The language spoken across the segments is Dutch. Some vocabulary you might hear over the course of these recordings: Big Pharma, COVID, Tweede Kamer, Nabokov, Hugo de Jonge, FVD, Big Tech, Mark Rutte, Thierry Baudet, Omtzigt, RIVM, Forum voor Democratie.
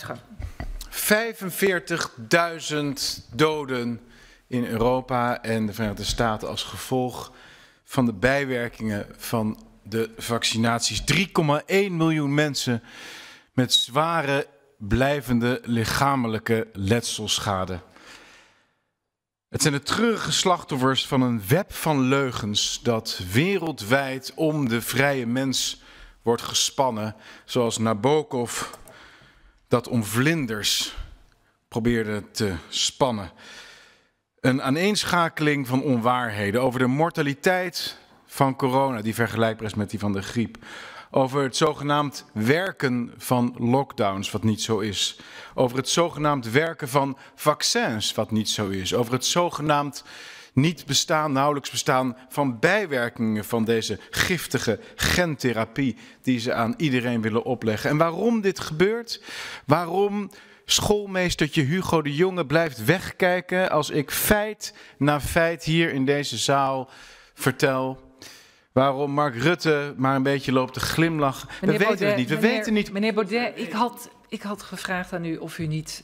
Gaat gang. 45.000 doden in Europa en de Verenigde Staten als gevolg van de bijwerkingen van de vaccinaties. 3,1 miljoen mensen met zware blijvende lichamelijke letselschade. Het zijn de treurige slachtoffers van een web van leugens dat wereldwijd om de vrije mens wordt gespannen, zoals Nabokov dat om vlinders probeerde te spannen. Een aaneenschakeling van onwaarheden over de mortaliteit van corona, die vergelijkbaar is met die van de griep. Over het zogenaamd werken van lockdowns, wat niet zo is. Over het zogenaamd werken van vaccins, wat niet zo is. Over het zogenaamd niet bestaan, nauwelijks bestaan van bijwerkingen van deze giftige gentherapie die ze aan iedereen willen opleggen. En waarom dit gebeurt? Waarom schoolmeestertje Hugo de Jonge blijft wegkijken als ik feit na feit hier in deze zaal vertel? Waarom Mark Rutte maar een beetje loopt te glimlachen? We weten het niet. Meneer Baudet, ik had gevraagd aan u of u niet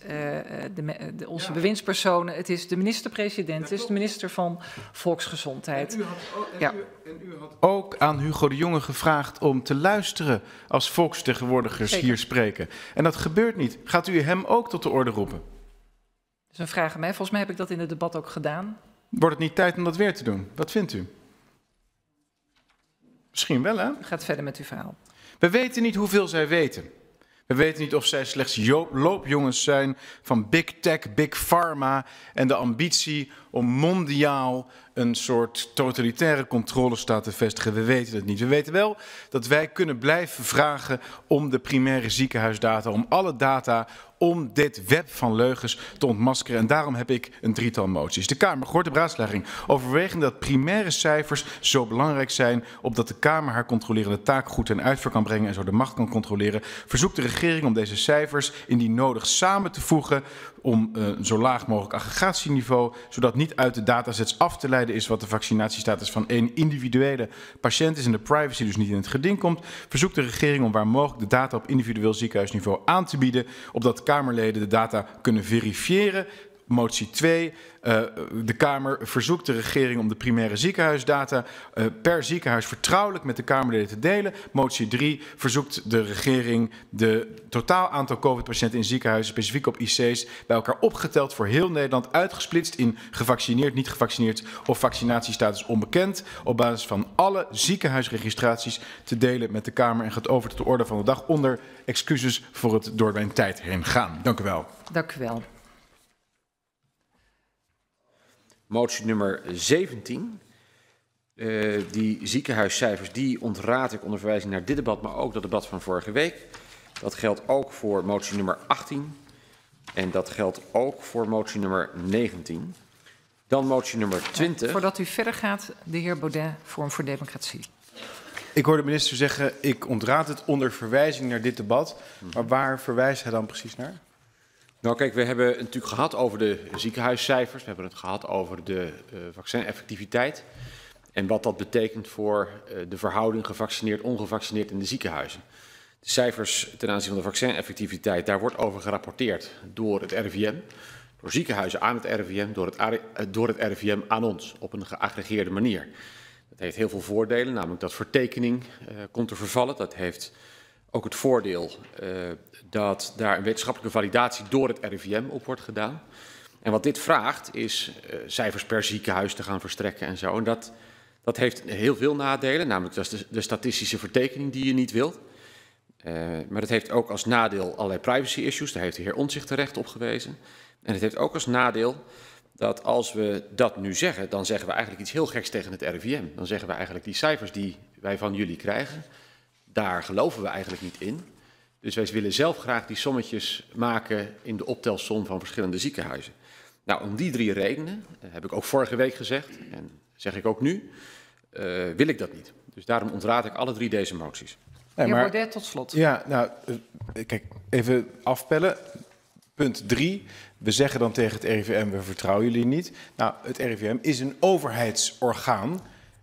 onze bewindspersonen... Het is de minister-president, het is de minister van Volksgezondheid. En u had ook aan Hugo de Jonge gevraagd om te luisteren als volksvertegenwoordigers hier spreken. En dat gebeurt niet. Gaat u hem ook tot de orde roepen? Dat is een vraag aan mij. Volgens mij heb ik dat in het debat ook gedaan. Wordt het niet tijd om dat weer te doen? Wat vindt u? Misschien wel, hè? U gaat verder met uw verhaal. We weten niet hoeveel zij weten. We weten niet of zij slechts loopjongens zijn van Big Tech, Big Pharma en de ambitie om mondiaal een soort totalitaire controlestaat te vestigen. We weten het niet. We weten wel dat wij kunnen blijven vragen om de primaire ziekenhuisdata, om alle data, om dit web van leugens te ontmaskeren. En daarom heb ik een drietal moties. De Kamer gehoord de beraadslaging overwegende dat primaire cijfers zo belangrijk zijn, opdat de Kamer haar controlerende taak goed ten uitvoer kan brengen en zo de macht kan controleren, verzoekt de regering om deze cijfers indien nodig samen te voegen om een zo laag mogelijk aggregatieniveau, zodat niet uit de datasets af te leiden is wat de vaccinatiestatus van één individuele patiënt is en de privacy dus niet in het geding komt, verzoekt de regering om waar mogelijk de data op individueel ziekenhuisniveau aan te bieden, opdat Kamerleden de data kunnen verifiëren. Motie 2. De Kamer verzoekt de regering om de primaire ziekenhuisdata per ziekenhuis vertrouwelijk met de Kamerleden te delen. Motie 3 verzoekt de regering de totaal aantal COVID-patiënten in ziekenhuizen, specifiek op IC's, bij elkaar opgeteld voor heel Nederland, uitgesplitst in gevaccineerd, niet gevaccineerd of vaccinatiestatus onbekend, op basis van alle ziekenhuisregistraties te delen met de Kamer en gaat over tot de orde van de dag onder excuses voor het door mijn tijd heen gaan. Dank u wel. Dank u wel. Motie nummer 17, die ziekenhuiscijfers, die ontraad ik onder verwijzing naar dit debat, maar ook dat debat van vorige week. Dat geldt ook voor motie nummer 18 en dat geldt ook voor motie nummer 19. Dan motie nummer 20. Ja, voordat u verder gaat, de heer Baudet, Forum voor Democratie. Ik hoor de minister zeggen, ik ontraad het onder verwijzing naar dit debat. Maar waar verwijst hij dan precies naar? Nou kijk, we hebben het natuurlijk gehad over de ziekenhuiscijfers. We hebben het gehad over de vaccineffectiviteit. En wat dat betekent voor de verhouding gevaccineerd-ongevaccineerd in de ziekenhuizen. De cijfers ten aanzien van de vaccineffectiviteit, daar wordt over gerapporteerd door het RIVM. Door ziekenhuizen aan het RIVM, door het RIVM aan ons op een geaggregeerde manier. Dat heeft heel veel voordelen, namelijk dat vertekening komt te vervallen. Dat heeft ook het voordeel dat daar een wetenschappelijke validatie door het RIVM op wordt gedaan. En wat dit vraagt is cijfers per ziekenhuis te gaan verstrekken en zo. En dat heeft heel veel nadelen, namelijk dat is de statistische vertekening die je niet wilt. Maar dat heeft ook als nadeel allerlei privacy issues, daar heeft de heer Omtzigt terecht op gewezen. En het heeft ook als nadeel dat als we dat nu zeggen, dan zeggen we eigenlijk iets heel geks tegen het RIVM. Dan zeggen we eigenlijk die cijfers die wij van jullie krijgen, daar geloven we eigenlijk niet in. Dus wij willen zelf graag die sommetjes maken in de optelsom van verschillende ziekenhuizen. Nou, om die drie redenen, heb ik ook vorige week gezegd en zeg ik ook nu, wil ik dat niet. Dus daarom ontraad ik alle drie deze moties. Nee, maar, heer Baudet, tot slot. Ja, nou, kijk, even afpellen. Punt 3, we zeggen dan tegen het RIVM, we vertrouwen jullie niet. Nou, het RIVM is een overheidsorgaan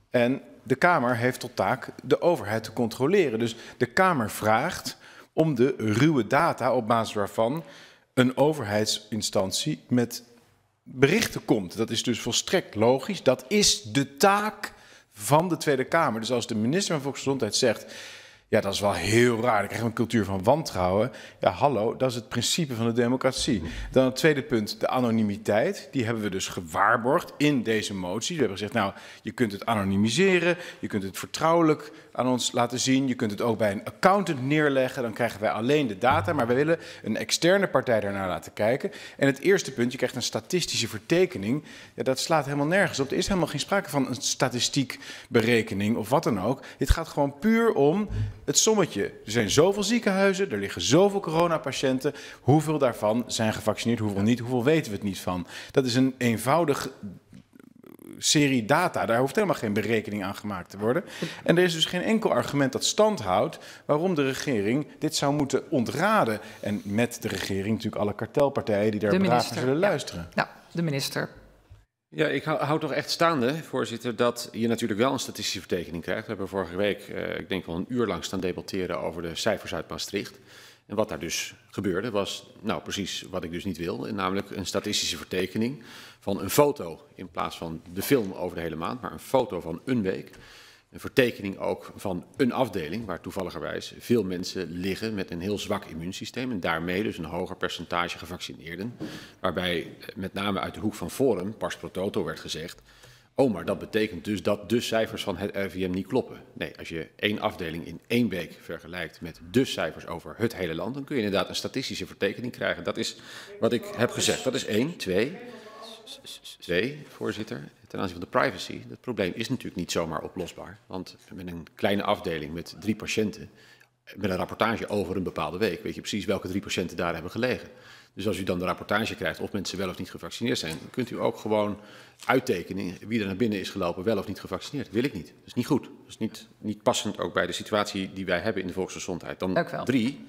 en de Kamer heeft tot taak de overheid te controleren. Dus de Kamer vraagt om de ruwe data op basis waarvan een overheidsinstantie met berichten komt. Dat is dus volstrekt logisch. Dat is de taak van de Tweede Kamer. Dus als de minister van Volksgezondheid zegt, ja, dat is wel heel raar, dan krijg je een cultuur van wantrouwen. Ja, hallo, dat is het principe van de democratie. Dan het tweede punt, de anonimiteit. Die hebben we dus gewaarborgd in deze motie. We hebben gezegd, nou, je kunt het anonimiseren, je kunt het vertrouwelijk aan ons laten zien. Je kunt het ook bij een accountant neerleggen, dan krijgen wij alleen de data. Maar we willen een externe partij daarnaar laten kijken. En het eerste punt, je krijgt een statistische vertekening. Ja, dat slaat helemaal nergens op. Er is helemaal geen sprake van een statistiekberekening of wat dan ook. Dit gaat gewoon puur om het sommetje. Er zijn zoveel ziekenhuizen, er liggen zoveel coronapatiënten. Hoeveel daarvan zijn gevaccineerd, hoeveel niet, hoeveel weten we het niet van? Dat is een eenvoudig serie data. Daar hoeft helemaal geen berekening aan gemaakt te worden. En er is dus geen enkel argument dat stand houdt waarom de regering dit zou moeten ontraden. En met de regering natuurlijk alle kartelpartijen die daar braaf naar zullen luisteren. Nou, de minister. Ja, ik hou toch echt staande, voorzitter, dat je natuurlijk wel een statistische vertekening krijgt. We hebben vorige week, ik denk wel een uur lang staan debatteren over de cijfers uit Maastricht. En wat daar dus gebeurde was, nou precies wat ik dus niet wil, namelijk een statistische vertekening van een foto in plaats van de film over de hele maand, maar een foto van een week. Een vertekening ook van een afdeling waar toevalligerwijs veel mensen liggen met een heel zwak immuunsysteem en daarmee dus een hoger percentage gevaccineerden. Waarbij met name uit de hoek van Forum, pars pro toto, werd gezegd, oh maar dat betekent dus dat de cijfers van het RIVM niet kloppen. Nee, als je één afdeling in één week vergelijkt met de cijfers over het hele land, dan kun je inderdaad een statistische vertekening krijgen. Dat is wat ik heb gezegd. Dat is één, twee, voorzitter. Ten aanzien van de privacy, dat probleem is natuurlijk niet zomaar oplosbaar. Want met een kleine afdeling met 3 patiënten, met een rapportage over een bepaalde week, weet je precies welke 3 patiënten daar hebben gelegen. Dus als u dan de rapportage krijgt of mensen wel of niet gevaccineerd zijn, dan kunt u ook gewoon uittekenen wie er naar binnen is gelopen, wel of niet gevaccineerd. Dat wil ik niet. Dat is niet goed. Dat is niet passend ook bij de situatie die wij hebben in de volksgezondheid. Dan drie,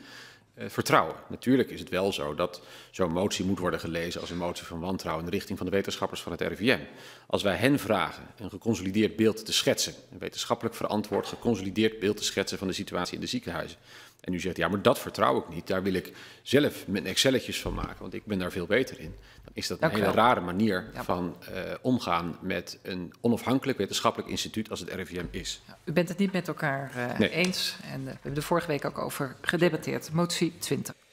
vertrouwen. Natuurlijk is het wel zo dat zo'n motie moet worden gelezen als een motie van wantrouwen in de richting van de wetenschappers van het RIVM. Als wij hen vragen een geconsolideerd beeld te schetsen, een wetenschappelijk verantwoord geconsolideerd beeld te schetsen van de situatie in de ziekenhuizen. En u zegt, ja, maar dat vertrouw ik niet, daar wil ik zelf mijn excelletjes van maken, want ik ben daar veel beter in. Dan is dat een hele rare manier van omgaan met een onafhankelijk wetenschappelijk instituut als het RIVM is. Ja, u bent het niet met elkaar eens en we hebben er vorige week ook over gedebatteerd. Motie 20.